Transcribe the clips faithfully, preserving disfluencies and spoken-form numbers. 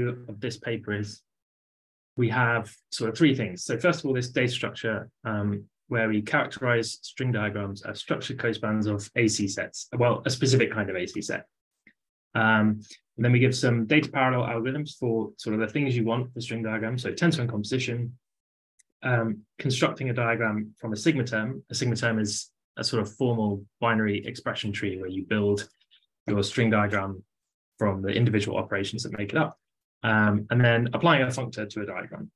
of this paper is we have sort of three things. So first of all, this data structure um, where we characterize string diagrams as structured cospans of A C sets, well, a specific kind of A C set. Um, and then we give some data parallel algorithms for sort of the things you want for string diagrams. So tensor and composition, um, constructing a diagram from a sigma term. A sigma term is a sort of formal binary expression tree where you build your string diagram from the individual operations that make it up. Um, and then applying a functor to a diagram.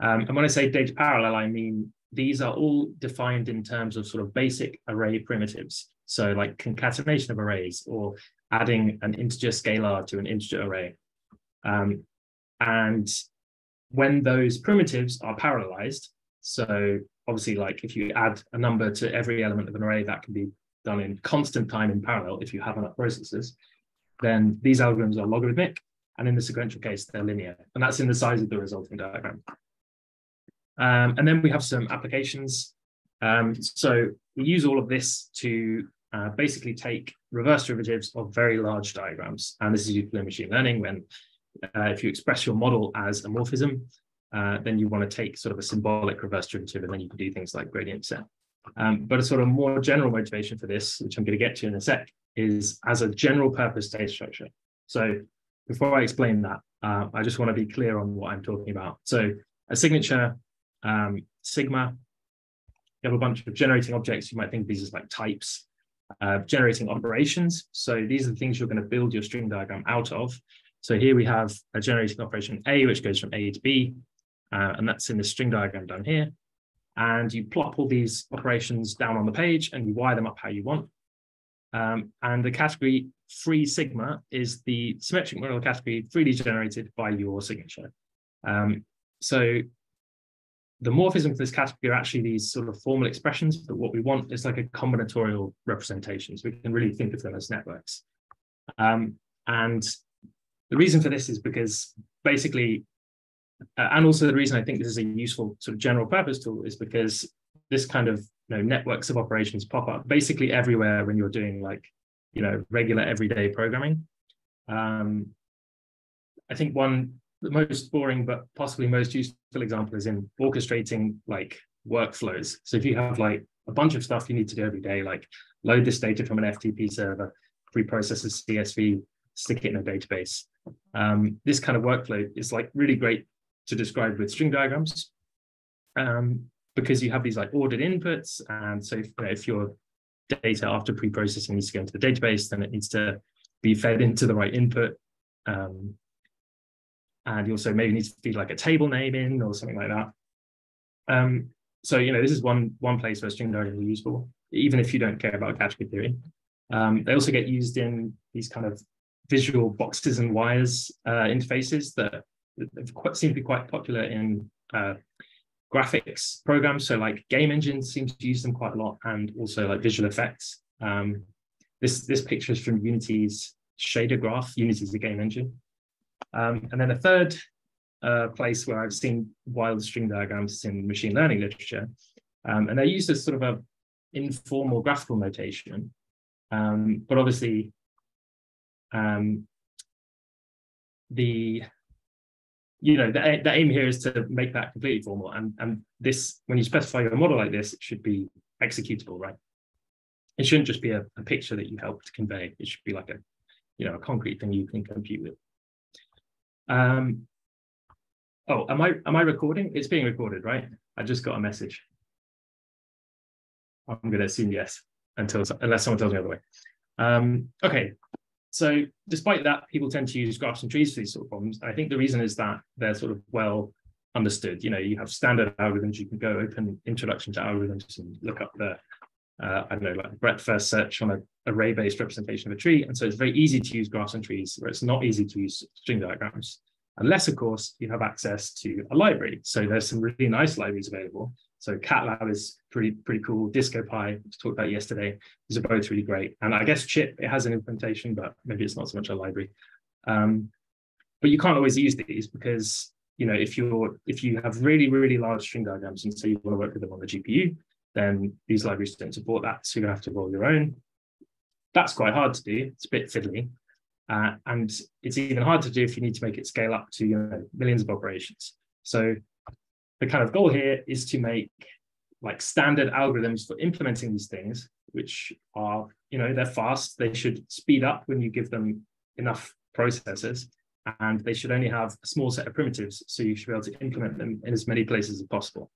Um, and when I say data parallel, I mean, these are all defined in terms of sort of basic array primitives. So like concatenation of arrays or adding an integer scalar to an integer array. Um, and when those primitives are parallelized, so obviously like if you add a number to every element of an array, that can be done in constant time in parallel if you have enough processes, then these algorithms are logarithmic. And in the sequential case, they're linear. And that's in the size of the resulting diagram. Um, and then we have some applications. Um, so we use all of this to uh, basically take reverse derivatives of very large diagrams. And this is used in machine learning when uh, if you express your model as a morphism, uh, then you want to take sort of a symbolic reverse derivative, and then you can do things like gradient set. Um, but a sort of more general motivation for this, which I'm going to get to in a sec, is as a general purpose data structure. So before I explain that, uh, I just want to be clear on what I'm talking about. So a signature, um, sigma, you have a bunch of generating objects. You might think these as like types, uh, generating operations. So these are the things you're going to build your string diagram out of. So here we have a generating operation A, which goes from A to B, uh, and that's in the string diagram down here. And you plop all these operations down on the page and you wire them up how you want. Um, and the category free sigma is the symmetric model category three D generated by your signature. Um, so the morphism for this category are actually these sort of formal expressions, but what we want is like a combinatorial representation. So we can really think of them as networks. Um, and the reason for this is because basically, uh, and also the reason I think this is a useful sort of general purpose tool is because this kind of you know, networks of operations pop up basically everywhere when you're doing like, you know, regular everyday programming. Um, I think one, the most boring, but possibly most useful example is in orchestrating like workflows. So if you have like a bunch of stuff you need to do every day, like load this data from an F T P server, pre-process a C S V, stick it in a database. Um, this kind of workflow is like really great to describe with string diagrams. Um, because you have these like ordered inputs. And so if, you know, if your data after pre-processing needs to go into the database, then it needs to be fed into the right input. Um, and you also maybe need to feed like a table name in or something like that. Um, so, you know, this is one, one place where string diagrams are useful, even if you don't care about category theory. Um, they also get used in these kind of visual boxes and wires uh, interfaces that quite, seem to be quite popular in uh, graphics programs, so like game engines seem to use them quite a lot, and also like visual effects. Um, this, this picture is from Unity's shader graph. Unity is a game engine. Um, and then a third uh, place where I've seen wild string diagrams is in machine learning literature. Um, and they're used as sort of a informal graphical notation. Um, but obviously, um, the You know, the, the aim here is to make that completely formal. And, and this, when you specify your model like this, it should be executable, right? It shouldn't just be a, a picture that you help to convey. It should be like a, you know, a concrete thing you can compute with. Um, oh, am I, am I recording? It's being recorded, right? I just got a message. I'm going to assume yes, until unless someone tells me the other way. Um, okay. So despite that, people tend to use graphs and trees for these sort of problems. I think the reason is that they're sort of well understood. You know, you have standard algorithms. You can go open introduction to algorithms and look up the, uh, I don't know, like breadth first search on an array-based representation of a tree. And so it's very easy to use graphs and trees, where it's not easy to use string diagrams, unless, of course, you have access to a library. So there's some really nice libraries available. So CatLab is pretty, pretty cool. DiscoPy, we talked about yesterday. These are both really great. And I guess Chip, it has an implementation, but maybe it's not so much a library. Um, but you can't always use these because, you know, if you're if you have really, really large string diagrams and so you want to work with them on the G P U, then these libraries don't support that. So you're gonna have to roll your own. That's quite hard to do. It's a bit fiddly. Uh, and it's even harder to do if you need to make it scale up to you know, millions of operations. So the kind of goal here is to make like standard algorithms for implementing these things, which are, you know, they're fast. They should speed up when you give them enough processes, and they should only have a small set of primitives. So you should be able to implement them in as many places as possible.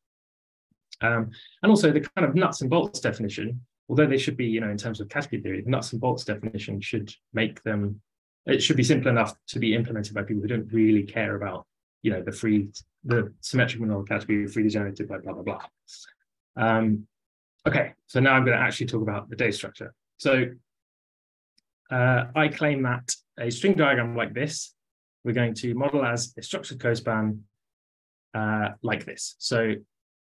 Um, and also the kind of nuts and bolts definition, although they should be, you know, in terms of category theory, the nuts and bolts definition should make them, it should be simple enough to be implemented by people who don't really care about, you know, the free, the symmetric monoid category freely generated by blah, blah, blah. Um, okay, so now I'm going to actually talk about the data structure. So uh, I claim that a string diagram like this, we're going to model as a structured cospan uh, like this. So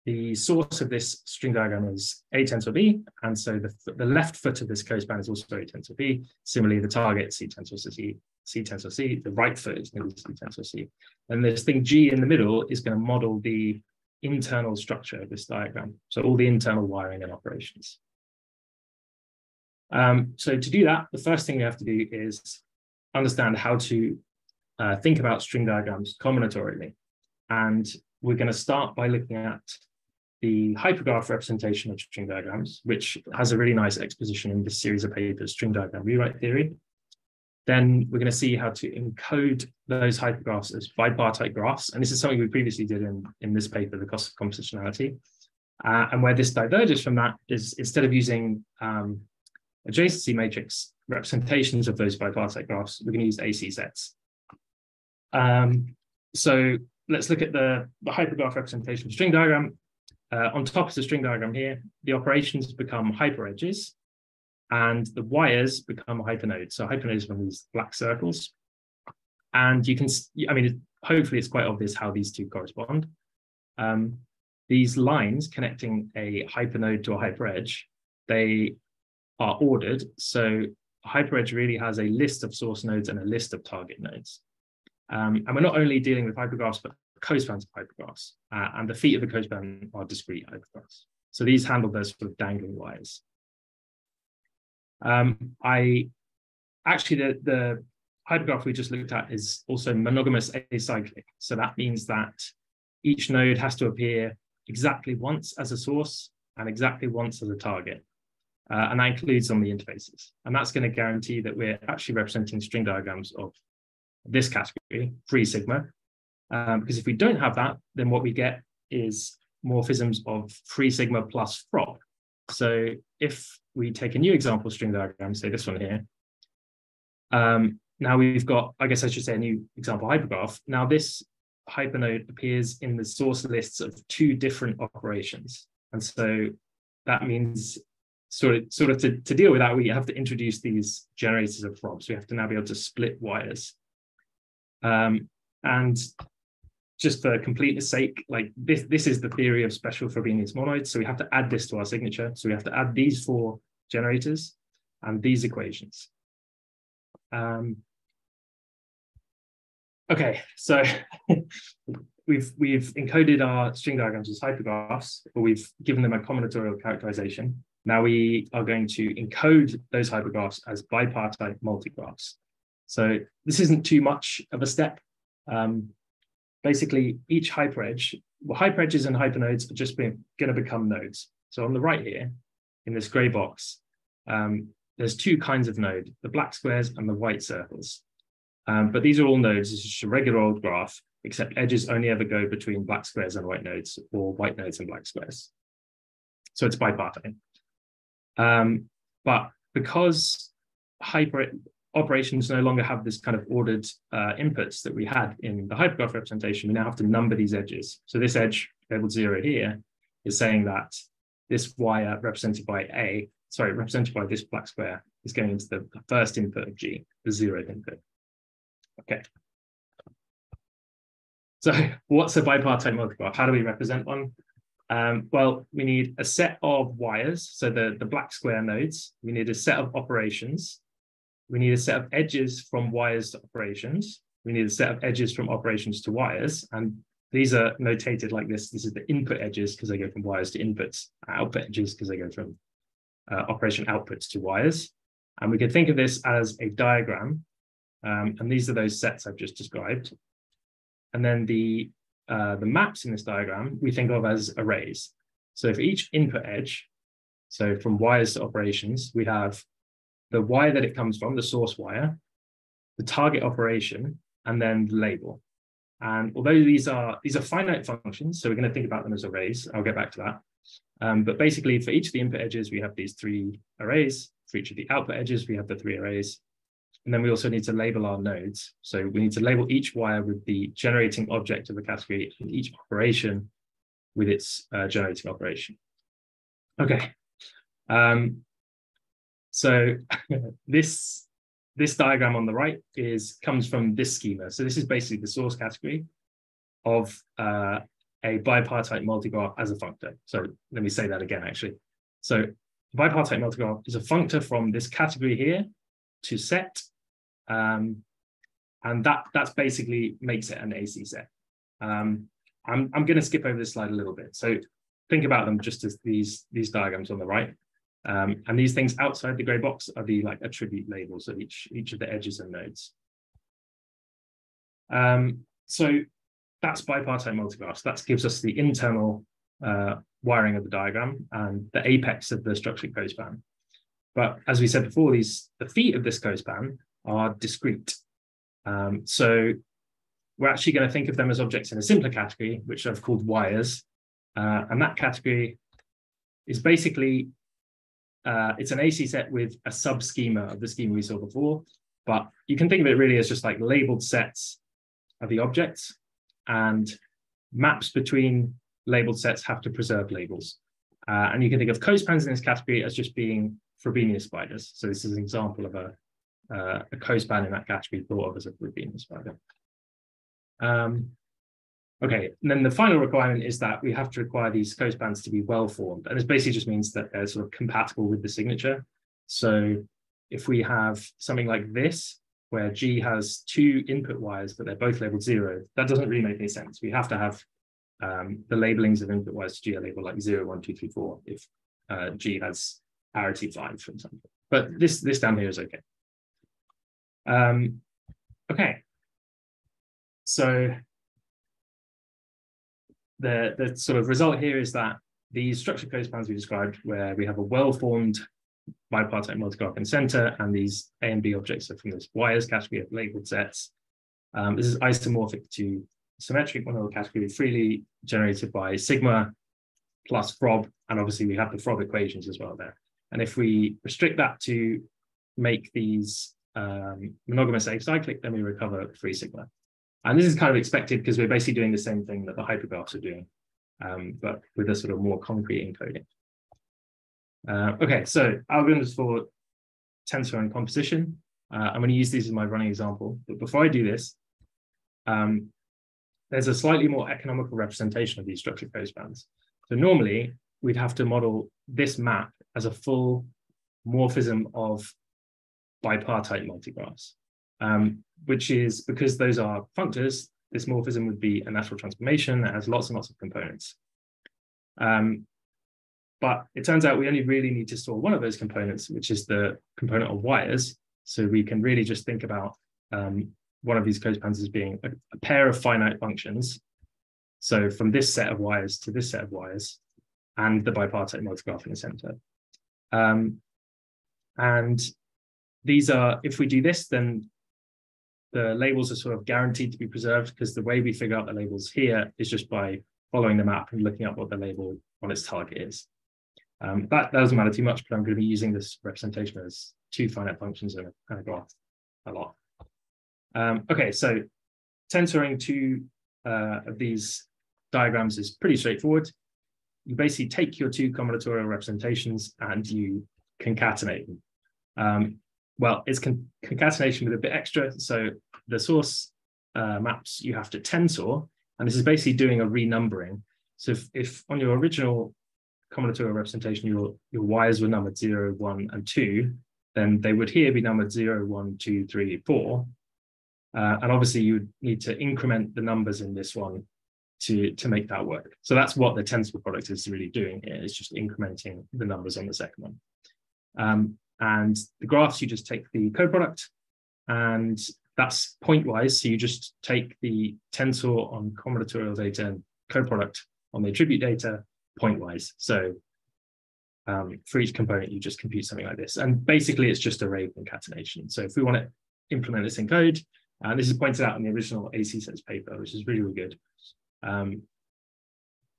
the source of this string diagram is A tensor B, and so the, the left foot of this cospan is also A tensor B. Similarly, the target C tensor C, C tensor C, the right foot is going to be C tensor C. And this thing G in the middle is going to model the internal structure of this diagram, so all the internal wiring and operations. Um, so to do that, the first thing you have to do is understand how to uh, think about string diagrams combinatorially. And we're going to start by looking at the hypergraph representation of string diagrams, which has a really nice exposition in this series of papers, String Diagram Rewrite Theory. Then we're going to see how to encode those hypergraphs as bipartite graphs. And this is something we previously did in, in this paper, The Cost of Compositionality. Uh, and where this diverges from that is instead of using um, adjacency matrix representations of those bipartite graphs, we're going to use A C sets. Um, so let's look at the, the hypergraph representation of string diagram. Uh, on top of the string diagram here, the operations become hyperedges, and the wires become hypernodes. So hypernodes are these black circles. And you can, I mean, hopefully it's quite obvious how these two correspond. Um, these lines connecting a hypernode to a hyperedge, they are ordered. So a hyperedge really has a list of source nodes and a list of target nodes. Um, and we're not only dealing with hypergraphs, but cospans of hypergraphs. Uh, and the feet of the cospan are discrete hypergraphs. So these handle those sort of dangling wires. Um, I actually, the, the hypergraph we just looked at is also monogamous acyclic. So that means that each node has to appear exactly once as a source and exactly once as a target. Uh, and that includes on the interfaces. And that's going to guarantee that we're actually representing string diagrams of this category, free sigma. Um, because if we don't have that, then what we get is morphisms of free sigma plus frop. So if we take a new example string diagram, say this one here, um, now we've got, I guess I should say a new example hypergraph. Now this hypernode appears in the source lists of two different operations. And so that means sort of, sort of to, to deal with that, we have to introduce these generators of frops. We have to now be able to split wires. Um, and just for completeness sake, like this, this is the theory of special Frobenius monoids. So we have to add this to our signature. So we have to add these four generators and these equations. Um, okay, so we've we've encoded our string diagrams as hypergraphs, or we've given them a combinatorial characterization. Now we are going to encode those hypergraphs as bipartite multigraphs. So this isn't too much of a step. Um, basically, each hyperedge, well, hyperedges and hypernodes are just going to become nodes. So on the right here, in this gray box, um, there's two kinds of node, the black squares and the white circles. Um, but these are all nodes. It's just a regular old graph, except edges only ever go between black squares and white nodes, or white nodes and black squares. So it's bipartite. Um, but because hyper operations no longer have this kind of ordered uh, inputs that we had in the hypergraph representation, we now have to number these edges. So this edge labeled zero here is saying that this wire represented by A, sorry, represented by this black square is going into the first input of G, the zeroth input. Okay. So what's a bipartite multigraph? How do we represent one? Um, well, we need a set of wires, so the, the black square nodes, we need a set of operations, we need a set of edges from wires to operations, we need a set of edges from operations to wires, and these are notated like this. This is the input edges because they go from wires to inputs, output edges because they go from uh, operation outputs to wires. And we can think of this as a diagram Um, and these are those sets I've just described. And then the, uh, the maps in this diagram, we think of as arrays. So for each input edge, so from wires to operations, we have the wire that it comes from, the source wire, the target operation, and then the label. And although these are, these are finite functions, so we're going to think about them as arrays. I'll get back to that. Um, but basically, for each of the input edges, we have these three arrays. For each of the output edges, we have the three arrays. And then we also need to label our nodes. So we need to label each wire with the generating object of the category and each operation with its uh, generating operation. Okay. Um, so this... This diagram on the right is comes from this schema. So this is basically the source category of uh, a bipartite multigraph as a functor. So let me say that again, actually. So bipartite multigraph is a functor from this category here to set. Um, and that that's basically makes it an A C set. Um, I'm, I'm going to skip over this slide a little bit. So think about them just as these, these diagrams on the right. Um, and these things outside the gray box are the like attribute labels of each, each of the edges and nodes. Um, so that's bipartite multigraphs. That gives us the internal uh, wiring of the diagram and the apex of the structured cospan. But as we said before, these the feet of this cospan are discrete. Um, so we're actually going to think of them as objects in a simpler category, which I've called wires. Uh, and that category is basically Uh, it's an A C set with a sub schema of the schema we saw before, but you can think of it really as just like labeled sets of the objects, and maps between labeled sets have to preserve labels. Uh, and you can think of cospans in this category as just being Frobenius spiders. So this is an example of a, uh, a cospan in that category thought of as a Frobenius spider. Um, Okay, and then the final requirement is that we have to require these cospans to be well-formed. And this basically just means that they're sort of compatible with the signature. So if we have something like this, where G has two input wires, but they're both labeled zero, that doesn't really make any sense. We have to have um, the labelings of input wires to G are labeled like zero, one, two, three, four, if uh, G has parity five, for example. But this, this down here is okay. Um, okay, so... The, the sort of result here is that these structured cospans we described, where we have a well-formed bipartite multigraph in center, and these A and B objects are from this wires category of labeled sets. Um, this is isomorphic to symmetric monoid category, freely generated by sigma plus frob, and obviously we have the frob equations as well there. And if we restrict that to make these um, monogamous acyclic, then we recover free sigma. And this is kind of expected because we're basically doing the same thing that the hypergraphs are doing, um, but with a sort of more concrete encoding. Uh, okay, so algorithms for tensor and composition. Uh, I'm going to use these as my running example, but before I do this, um, there's a slightly more economical representation of these structured cospans. So normally we'd have to model this map as a full morphism of bipartite multigraphs. Um, which is because those are functors, this morphism would be a natural transformation that has lots and lots of components. Um, but it turns out we only really need to store one of those components, which is the component of wires. So we can really just think about um, one of these cospans as being a, a pair of finite functions. So from this set of wires to this set of wires, and the bipartite multigraph in the center. Um, and these are, if we do this, then the labels are sort of guaranteed to be preserved, because the way we figure out the labels here is just by following the map and looking up what the label on its target is. Um, that, that doesn't matter too much, but I'm going to be using this representation as two finite functions and a graph a lot. Um, okay, so tensoring two uh, of these diagrams is pretty straightforward. You basically take your two combinatorial representations and you concatenate them. Um, Well, it's con concatenation with a bit extra. So the source uh, maps, you have to tensor, and this is basically doing a renumbering. So if, if on your original combinatorial representation, your, your wires were numbered zero, one, and two, then they would here be numbered zero, one, two, three, four. Uh, and obviously you would need to increment the numbers in this one to, to make that work. So that's what the tensor product is really doing here. It's just incrementing the numbers on the second one. Um, And the graphs, you just take the coproduct and That's pointwise, so you just take the tensor on combinatorial data and coproduct on the attribute data pointwise. So um, for each component, you just compute something like this. And basically, it's just array concatenation. So if we want to implement this in code, and uh, this is pointed out in the original A C sets paper, which is really, really good, um,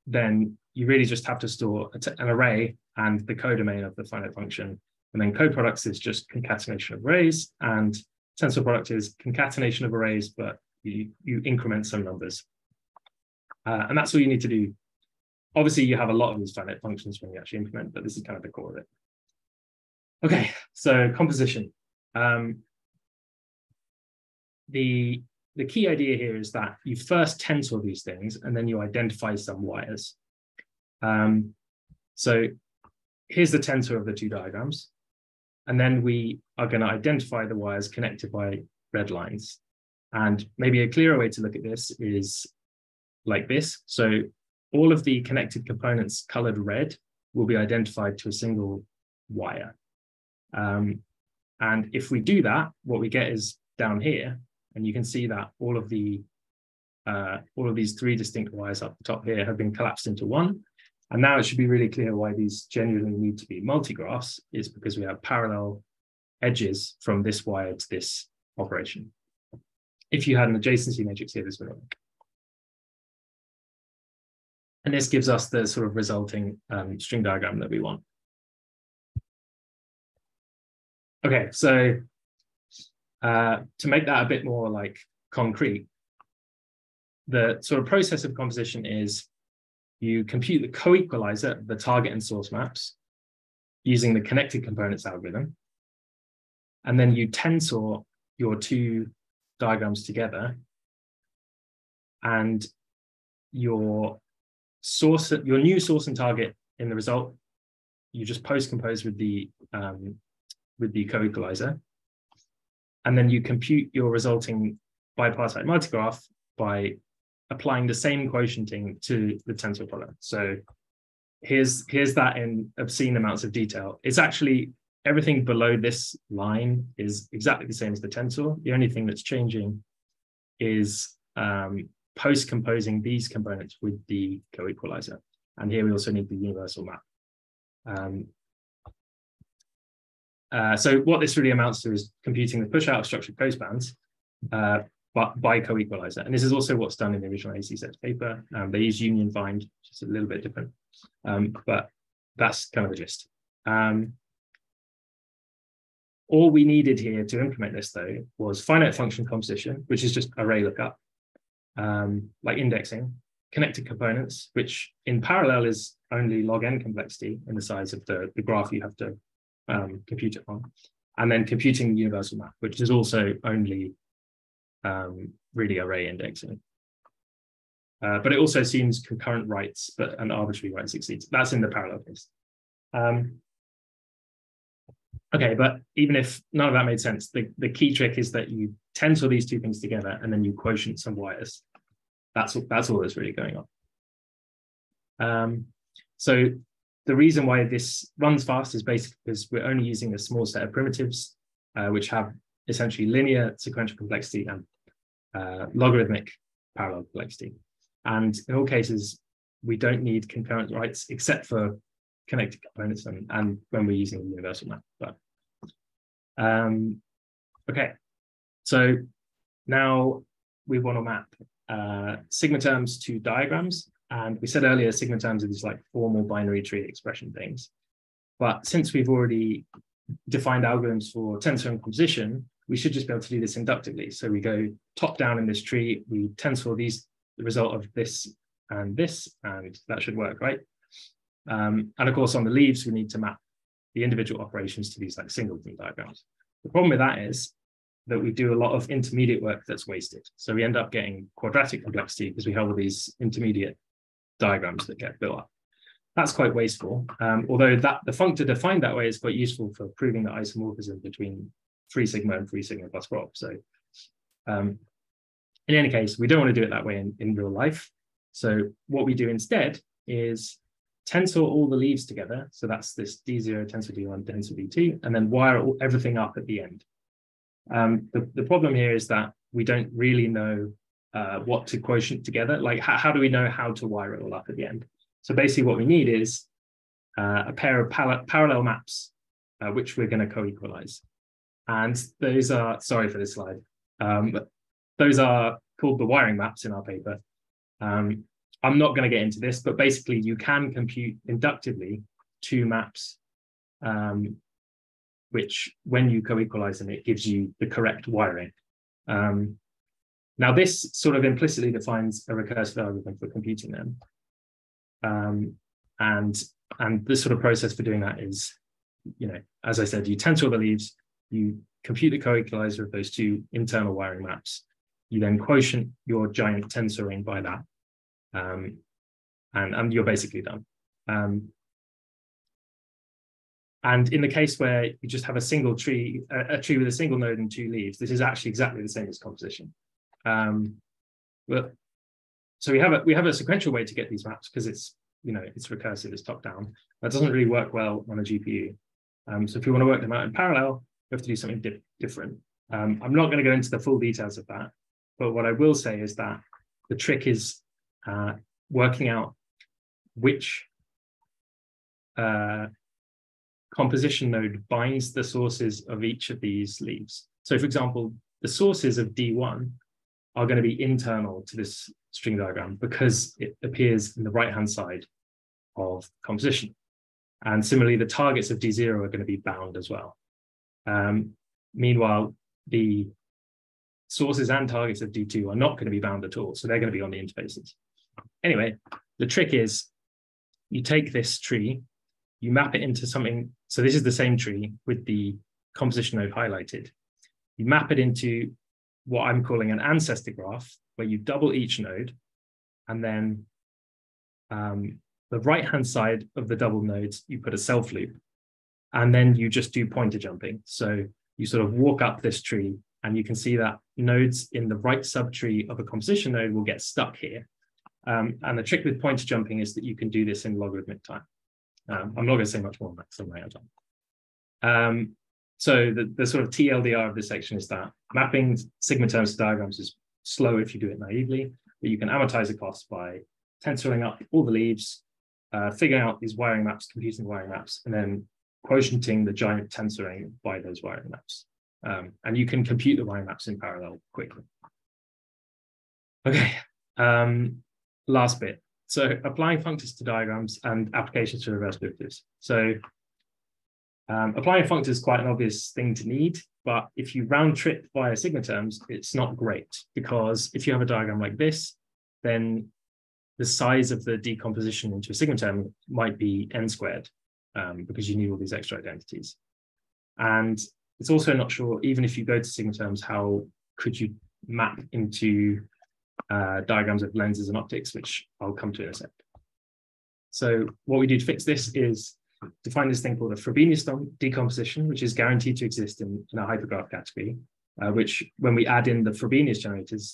then you really just have to store an array and the codomain of the finite function. And then coproducts is just concatenation of arrays, and tensor product is concatenation of arrays, but you, you increment some numbers. Uh, and that's all you need to do. Obviously, you have a lot of these finite functions when you actually implement, but this is kind of the core of it. Okay, so composition. Um, the, the key idea here is that you first tensor these things, and then you identify some wires. Um, so here's the tensor of the two diagrams. And then we are going to identify the wires connected by red lines. And maybe a clearer way to look at this is like this. So all of the connected components colored red will be identified to a single wire. Um, and if we do that, what we get is down here. And you can see that all of the uh, all of these three distinct wires up the top here have been collapsed into one. And now it should be really clear why these genuinely need to be multigraphs, is because we have parallel edges from this wire to this operation. If you had an adjacency matrix here, this would work. And this gives us the sort of resulting um, string diagram that we want. Okay, so uh, to make that a bit more like concrete, the sort of process of composition is you compute the co-equalizer, the target and source maps, using the connected components algorithm. And then you tensor your two diagrams together. And your source, your new source and target in the result, you just post-compose with the um, with the co-equalizer. And then you compute your resulting bipartite multigraph by applying the same quotienting to the tensor product. So here's, here's that in obscene amounts of detail. It's actually everything below this line is exactly the same as the tensor. The only thing that's changing is um, post-composing these components with the co-equalizer. And here we also need the universal map. Um, uh, so what this really amounts to is computing the push-out of structured cospans, uh, but by co-equalizer. And this is also what's done in the original A C sets paper. Um, they use union find, just a little bit different, um, but that's kind of the gist. Um, all we needed here to implement this, though, was finite function composition, which is just array lookup, um, like indexing, connected components, which in parallel is only log n complexity in the size of the, the graph you have to um, compute it on, and then computing the universal map, which is also only Um, really array indexing. Uh, but it also assumes concurrent rights, but an arbitrary right succeeds. That's in the parallel case. Um, okay, but even if none of that made sense, the, the key trick is that you tensor these two things together and then you quotient some wires. That's, that's all that's really going on. Um, so the reason why this runs fast is basically because we're only using a small set of primitives, uh, which have essentially linear sequential complexity and uh, logarithmic parallel complexity. And in all cases, we don't need concurrent rights except for connected components and, and when we're using the universal map. But, um, okay, so now we want to map uh, sigma terms to diagrams. And we said earlier, sigma terms are these like formal binary tree expression things. But since we've already defined algorithms for tensor and composition, we should just be able to do this inductively. So we go top down in this tree, we tensor these, the result of this and this, and that should work, right? Um, and of course, on the leaves, we need to map the individual operations to these like singleton diagrams. The problem with that is that we do a lot of intermediate work that's wasted. So we end up getting quadratic complexity because we have all these intermediate diagrams that get built up. That's quite wasteful, um, although that the functor defined that way is quite useful for proving the isomorphism between free sigma and free sigma plus prop. So um, in any case, we don't want to do it that way in, in real life. So what we do instead is tensor all the leaves together. So that's this D zero, tensor D one, tensor D two, and then wire all, everything up at the end. Um, the, the problem here is that we don't really know uh, what to quotient together. Like, how, how do we know how to wire it all up at the end? So basically what we need is uh, a pair of parallel maps, uh, which we're going to co-equalize. And those are, sorry for this slide, um, but those are called the wiring maps in our paper. Um, I'm not going to get into this, but basically you can compute inductively two maps, um, which when you co-equalize them, it gives you the correct wiring. Um, now this sort of implicitly defines a recursive algorithm for computing them. Um, and, and this sort of process for doing that is, you know, as I said, you tensor the leaves, you compute the co-equalizer of those two internal wiring maps, you then quotient your giant tensor ring by that, um, and, and you're basically done. Um, and in the case where you just have a single tree, a, a tree with a single node and two leaves, this is actually exactly the same as composition. Um, but, so we have a, we have a sequential way to get these maps because it's, you know, it's recursive, it's top down. That doesn't really work well on a G P U. Um, so if you want to work them out in parallel, you have to do something di different. Um, I'm not going to go into the full details of that, but what I will say is that the trick is uh, working out which uh, composition node binds the sources of each of these leaves. So for example, the sources of D one are going to be internal to this string diagram because it appears in the right-hand side of composition. And similarly, the targets of D zero are going to be bound as well. Um, meanwhile, the sources and targets of D two are not going to be bound at all. So they're going to be on the interfaces. Anyway, the trick is you take this tree, you map it into something. So this is the same tree with the composition node highlighted. You map it into what I'm calling an ancestor graph, where you double each node, and then um, the right-hand side of the double nodes, you put a self loop, and then you just do pointer jumping. So you sort of walk up this tree, and you can see that nodes in the right subtree of a composition node will get stuck here. Um, and the trick with pointer jumping is that you can do this in logarithmic time. Um, I'm not going to say much more on that because I'm running out of time. Um, So the, the sort of T L D R of this section is that mapping sigma terms to diagrams is slow if you do it naively, but you can amortize the cost by tensoring up all the leaves, uh, figuring out these wiring maps, computing wiring maps, and then quotienting the giant tensoring by those wiring maps. Um, and you can compute the wiring maps in parallel quickly. Okay, um, last bit. So applying functors to diagrams and applications to reverse derivatives. So Um, applying a functor is quite an obvious thing to need, but if you round trip via sigma terms, it's not great, because if you have a diagram like this, then the size of the decomposition into a sigma term might be n squared, um, because you need all these extra identities. And it's also not sure, even if you go to sigma terms, how could you map into uh, diagrams of lenses and optics, which I'll come to in a sec. So what we do to fix this is define this thing called a Frobenius decomposition, which is guaranteed to exist in, in a hypergraph category, uh, which when we add in the Frobenius generators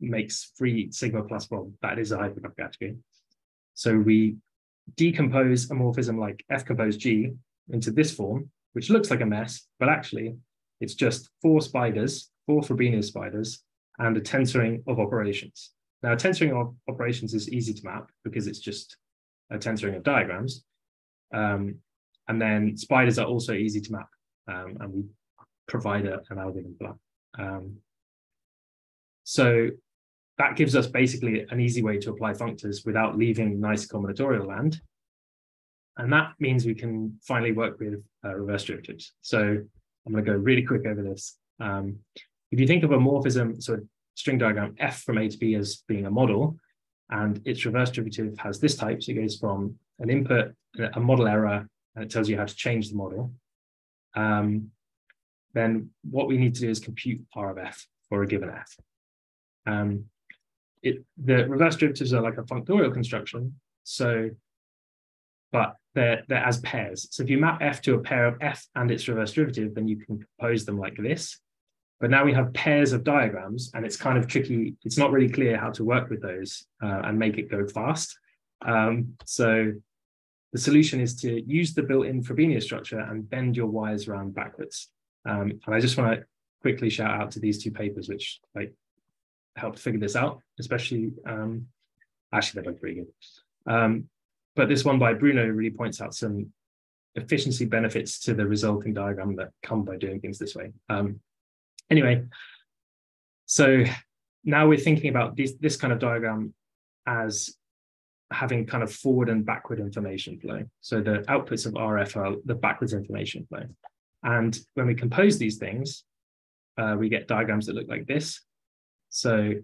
makes free sigma plus one. That is a hypergraph category. So we decompose a morphism like F compose G into this form, which looks like a mess, but actually it's just four spiders, four Frobenius spiders, and a tensoring of operations. Now, a tensoring of operations is easy to map because it's just a tensoring of diagrams. Um, and then spiders are also easy to map, um, and we provide a, an algorithm for that. Um, so that gives us basically an easy way to apply functors without leaving nice combinatorial land. And that means we can finally work with uh, reverse derivatives. So I'm going to go really quick over this. Um, if you think of a morphism, so a string diagram F from A to B as being a model, and its reverse derivative has this type, so it goes from an input, a model error, and it tells you how to change the model, um, then what we need to do is compute R of F for a given F. Um, it, the reverse derivatives are like a functorial construction, so, but they're, they're as pairs. So if you map F to a pair of F and its reverse derivative, then you can compose them like this. But now we have pairs of diagrams, and it's kind of tricky. It's not really clear how to work with those uh, and make it go fast. Um, so the solution is to use the built-in Frobenius structure and bend your wires around backwards. Um, and I just want to quickly shout out to these two papers, which like helped figure this out, especially, um, actually they're both pretty good. Um, but this one by Bruno really points out some efficiency benefits to the resulting diagram that come by doing things this way. Um, anyway, so now we're thinking about this, this kind of diagram as having kind of forward and backward information flow. So the outputs of R F are the backwards information flow. And when we compose these things, uh, we get diagrams that look like this. So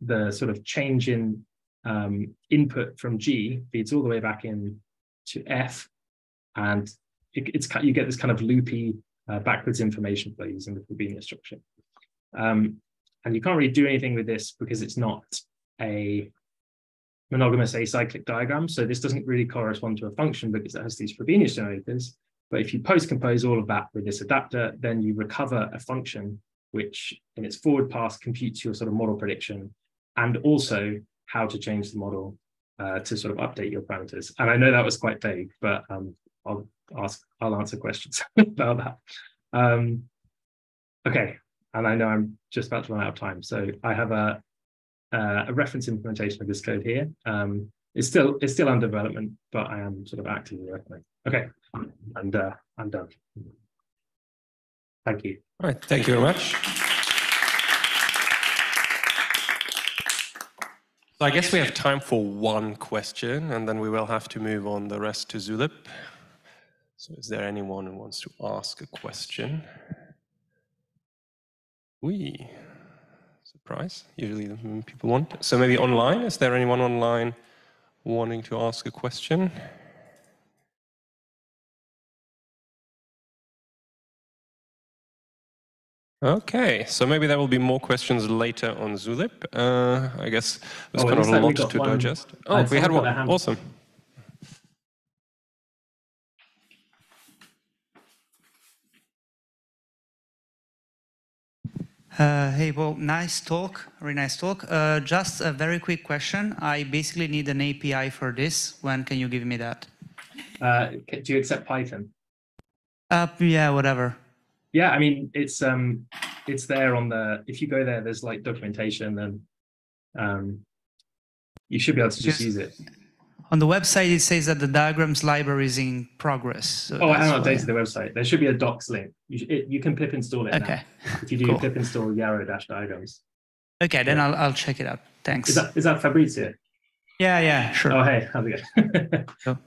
the sort of change in um, input from G feeds all the way back in to F, and it, it's you get this kind of loopy uh, backwards information flow using the Frobenius structure. Um, and you can't really do anything with this because it's not a monogamous acyclic diagram. So this doesn't really correspond to a function because it has these Frobenius generators. But if you post-compose all of that with this adapter, then you recover a function which in its forward pass computes your sort of model prediction and also how to change the model uh, to sort of update your parameters. And I know that was quite vague, but um, I'll ask, I'll answer questions about that. Um, okay, and I know I'm just about to run out of time. So I have a, uh, a reference implementation of this code here. Um, It's still it's still under development, but I am sort of actively working. Okay, and uh, I'm done. Thank you. All right, thank you very much. So I guess we have time for one question, and then we will have to move on the rest to Zulip. So is there anyone who wants to ask a question? Oui, surprise. Usually people want. So maybe online. Is there anyone online wanting to ask a question? Okay, so maybe there will be more questions later on Zulip. Uh, I guess there's oh, kind of a lot to one. digest. Oh, we had one. Awesome. Uh, hey, well, nice talk, very nice talk. Uh, just a very quick question. I basically need an A P I for this. When can you give me that? Uh, do you accept Python? Uh, yeah, whatever. Yeah, I mean, it's um, it's there on the, if you go there, there's like documentation and um, you should be able to just, just use it. On the website, it says that the diagrams library is in progress. So oh, I haven't updated the website. There should be a docs link. You, should, it, you can pip install it okay. now. If you do cool. pip install yarrow-diagrams. Okay, then yeah. I'll, I'll check it out. Thanks. Is that, is that Fabrizio? Yeah, yeah, sure. Oh, hey, how's it going? Cool.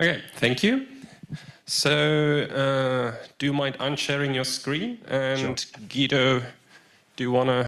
Okay, thank you. So uh, do you mind unsharing your screen? And sure. Guido, do you want to?